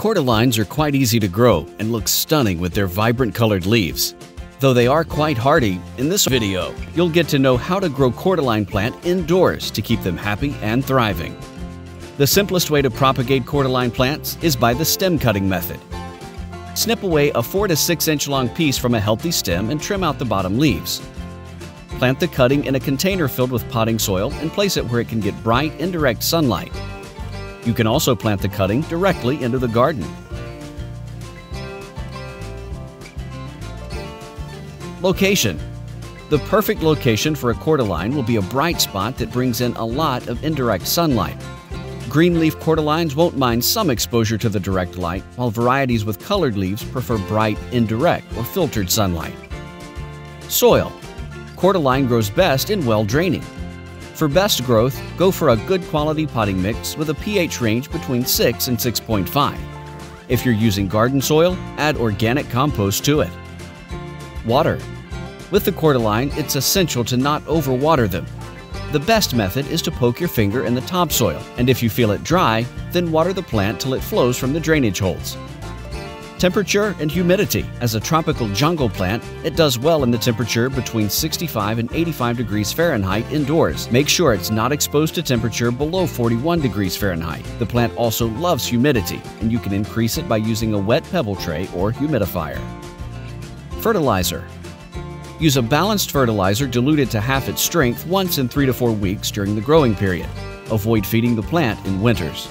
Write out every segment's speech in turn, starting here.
Cordyllines are quite easy to grow and look stunning with their vibrant colored leaves. Though they are quite hardy, in this video, you'll get to know how to grow cordyline plant indoors to keep them happy and thriving. The simplest way to propagate cordyline plants is by the stem cutting method. Snip away a 4 to 6 inch long piece from a healthy stem and trim out the bottom leaves. Plant the cutting in a container filled with potting soil and place it where it can get bright, indirect sunlight. You can also plant the cutting directly into the garden. Location. The perfect location for a cordyline will be a bright spot that brings in a lot of indirect sunlight. Green leaf cordyllines won't mind some exposure to the direct light, while varieties with colored leaves prefer bright, indirect, or filtered sunlight. Soil. Cordyline grows best in well draining. For best growth, go for a good quality potting mix with a pH range between 6 and 6.5. If you're using garden soil, add organic compost to it. Water. With the cordyline, it's essential to not overwater them. The best method is to poke your finger in the topsoil, and if you feel it dry, then water the plant till it flows from the drainage holes. Temperature and humidity. As a tropical jungle plant, it does well in the temperature between 65 and 85 degrees Fahrenheit indoors. Make sure it's not exposed to temperature below 41 degrees Fahrenheit. The plant also loves humidity, and you can increase it by using a wet pebble tray or humidifier. Fertilizer. Use a balanced fertilizer diluted to half its strength once in 3 to 4 weeks during the growing period. Avoid feeding the plant in winters.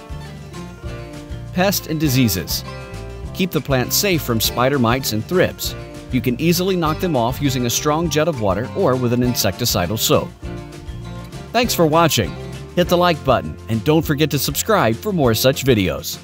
Pests and diseases. Keep the plant safe from spider mites and thrips. You can easily knock them off using a strong jet of water or with an insecticidal soap. Thanks for watching. Hit the like button and don't forget to subscribe for more such videos.